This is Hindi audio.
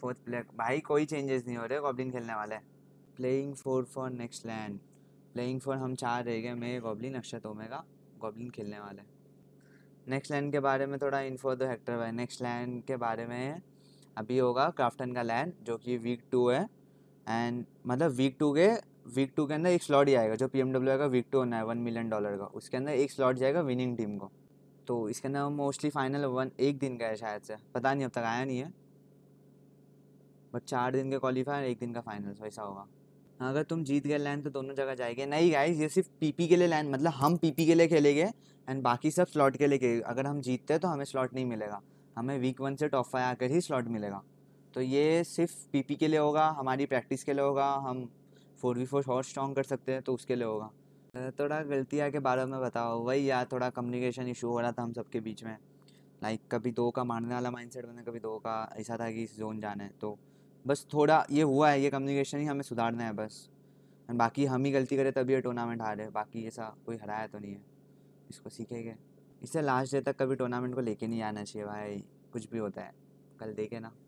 Fourth player. भाई कोई चेंजेस नहीं हो रहे, गॉब्लिन खेलने वाला है। Playing four for next land, playing four हम चार रह गए, मैं गॉब्लिन अक्षत ओमेगा गॉब्लिन खेलने वाला है। नेक्स्ट लैंड के बारे में थोड़ा इन्फो दो हेक्टर भाई। नेक्स्ट लैंड के बारे में अभी होगा क्राफ्टन का लैंड जो कि वीक 2 है, एंड मतलब वीक टू के अंदर एक स्लॉट ही आएगा जो पीएमडब्ल्यू का वीक 2 होना है $1 मिलियन का, उसके अंदर एक स्लॉट जाएगा विनिंग टीम को। तो इसके अंदर मोस्टली फाइनल 1 दिन का है शायद से, पता नहीं अब तक आया नहीं है, बट 4 दिन का क्वालीफायर 1 दिन का फाइनल वैसा होगा। अगर तुम जीत गए लैंड तो दोनों जगह जाएंगे। नहीं गाइस ये सिर्फ पीपी के लिए लैंड, मतलब हम पीपी के लिए खेलेंगे एंड बाकी सब स्लॉट के लिए खेलेंगे। अगर हम जीतते हैं तो हमें स्लॉट नहीं मिलेगा, हमें वीक 1 से टॉप 5 आकर ही स्लॉट मिलेगा। तो ये सिर्फ पीपी के लिए होगा, हमारी प्रैक्टिस के लिए होगा, हम 4v4 और स्ट्रॉन्ग कर सकते हैं तो उसके लिए होगा। थोड़ा गलतियाँ के बारे में बताओ। वही यार थोड़ा कम्युनिकेशन इशू हो रहा था हम सबके बीच में, लाइक कभी 2 का मारने वाला माइंडसेट बना, कभी 2 का ऐसा था कि जोन जाना है। तो बस थोड़ा ये हुआ है, ये कम्युनिकेशन ही हमें सुधारना है बस, एंड बाकी हम ही गलती करें तभी ये टूर्नामेंट हारे, बाकी ऐसा कोई हराया तो नहीं है। इसको सीखेंगे, इससे लास्ट डे तक कभी टूर्नामेंट को लेके नहीं आना चाहिए भाई, कुछ भी होता है। कल देखे ना।